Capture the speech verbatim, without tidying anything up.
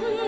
Good.